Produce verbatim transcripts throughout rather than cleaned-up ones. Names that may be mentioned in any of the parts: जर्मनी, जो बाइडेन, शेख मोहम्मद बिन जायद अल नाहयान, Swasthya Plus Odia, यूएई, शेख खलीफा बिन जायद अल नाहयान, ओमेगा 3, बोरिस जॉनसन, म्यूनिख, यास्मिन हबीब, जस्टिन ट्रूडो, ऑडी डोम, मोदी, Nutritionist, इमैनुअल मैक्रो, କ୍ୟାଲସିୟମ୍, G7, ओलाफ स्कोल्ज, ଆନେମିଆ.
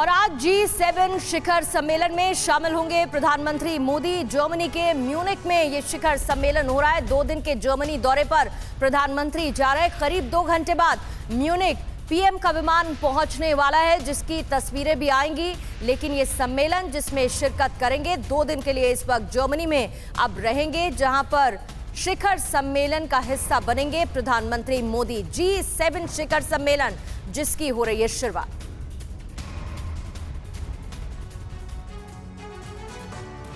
और आज जी सेवन शिखर सम्मेलन में शामिल होंगे प्रधानमंत्री मोदी। जर्मनी के म्यूनिख में ये शिखर सम्मेलन हो रहा है। दो दिन के जर्मनी दौरे पर प्रधानमंत्री जा रहे हैं। करीब दो घंटे बाद म्यूनिख पीएम का विमान पहुंचने वाला है, जिसकी तस्वीरें भी आएंगी। लेकिन ये सम्मेलन जिसमें शिरकत करेंगे, दो दिन के लिए इस वक्त जर्मनी में अब रहेंगे, जहां पर शिखर सम्मेलन का हिस्सा बनेंगे प्रधानमंत्री मोदी। जी सेवन शिखर सम्मेलन जिसकी हो रही है शुरुआत।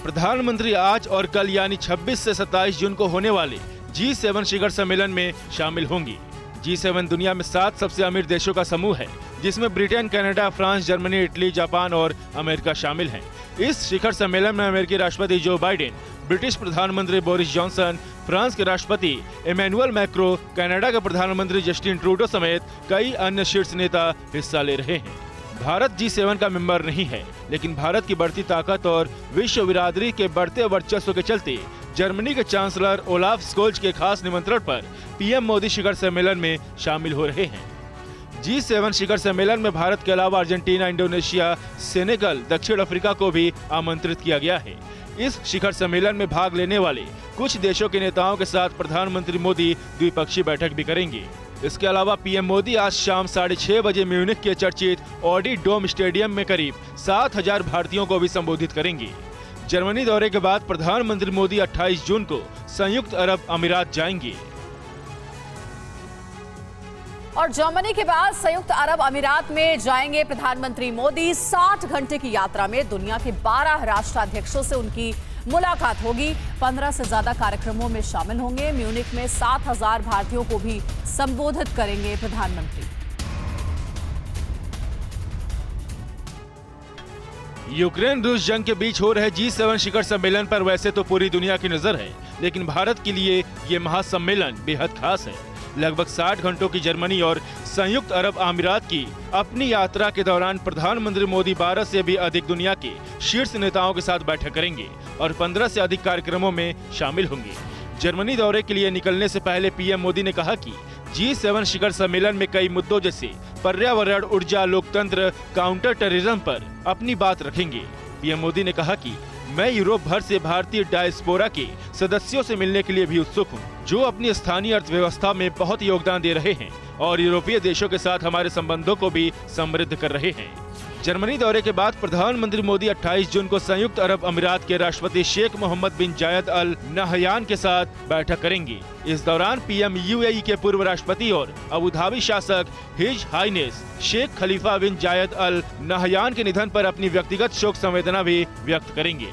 प्रधानमंत्री आज और कल यानी छब्बीस से सत्ताईस जून को होने वाले जी सेवन शिखर सम्मेलन में शामिल होंगी। जी सेवन दुनिया में सात सबसे अमीर देशों का समूह है, जिसमें Britain, Canada, France, जर्मनी, Italy, Japan और अमेरिका शामिल हैं। इस शिखर सम्मेलन में अमेरिकी राष्ट्रपति जो बाइडेन, ब्रिटिश प्रधानमंत्री बोरिस जॉनसन, फ्रांस के राष्ट्रपति इमैनुअल मैक्रो, कनाडा के प्रधानमंत्री जस्टिन ट्रूडो समेत कई अन्य शीर्ष नेता हिस्सा ले रहे हैं। भारत जी सेवन का मेंबर नहीं है, लेकिन भारत की बढ़ती ताकत और विश्व बिरादरी के बढ़ते वर्चस्व के चलते जर्मनी के चांसलर ओलाफ स्कोल्ज के खास निमंत्रण पर पीएम मोदी शिखर सम्मेलन में शामिल हो रहे हैं। जी सेवन शिखर सम्मेलन में भारत के अलावा अर्जेंटीना, इंडोनेशिया, सेनेगल, दक्षिण अफ्रीका को भी आमंत्रित किया गया है। इस शिखर सम्मेलन में भाग लेने वाले कुछ देशों के नेताओं के साथ प्रधानमंत्री मोदी द्विपक्षीय बैठक भी करेंगे। इसके अलावा पीएम मोदी आज शाम साढ़े छह बजे म्यूनिख के चर्चित ऑडी डोम स्टेडियम में करीब सात हजार भारतीयों को भी संबोधित करेंगे। जर्मनी दौरे के बाद प्रधानमंत्री मोदी अट्ठाईस जून को संयुक्त अरब अमीरात जाएंगे। और जर्मनी के बाद संयुक्त अरब अमीरात में जाएंगे प्रधानमंत्री मोदी। साठ घंटे की यात्रा में दुनिया के बारह राष्ट्राध्यक्षों से उनकी मुलाकात होगी। पंद्रह से ज्यादा कार्यक्रमों में शामिल होंगे। म्यूनिख में सात हजार भारतीयों को भी संबोधित करेंगे प्रधानमंत्री। यूक्रेन रूस जंग के बीच हो रहे जी सेवन शिखर सम्मेलन पर वैसे तो पूरी दुनिया की नजर है, लेकिन भारत के लिए ये महासम्मेलन बेहद खास है। लगभग साठ घंटों की जर्मनी और संयुक्त अरब अमीरात की अपनी यात्रा के दौरान प्रधानमंत्री मोदी बारह से भी अधिक दुनिया के शीर्ष नेताओं के साथ बैठक करेंगे और पंद्रह से अधिक कार्यक्रमों में शामिल होंगे। जर्मनी दौरे के लिए निकलने से पहले पीएम मोदी ने कहा कि जी सेवन शिखर सम्मेलन में कई मुद्दों जैसे पर्यावरण, ऊर्जा, लोकतंत्र, काउंटर टेररिज्म पर अपनी बात रखेंगे। पीएम मोदी ने कहा कि मैं यूरोप भर से भारतीय डायस्पोरा के सदस्यों से मिलने के लिए भी उत्सुक हूँ, जो अपनी स्थानीय अर्थव्यवस्था में बहुत योगदान दे रहे हैं और यूरोपीय देशों के साथ हमारे संबंधों को भी समृद्ध कर रहे हैं। जर्मनी दौरे के बाद प्रधानमंत्री मोदी अट्ठाईस जून को संयुक्त अरब अमीरात के राष्ट्रपति शेख मोहम्मद बिन जायद अल नाहयान के साथ बैठक करेंगे। इस दौरान पीएम यूएई के पूर्व राष्ट्रपति और अबू धाबी शासक his highness शेख खलीफा बिन जायद अल नाहयान के निधन पर अपनी व्यक्तिगत शोक संवेदना भी व्यक्त करेंगे।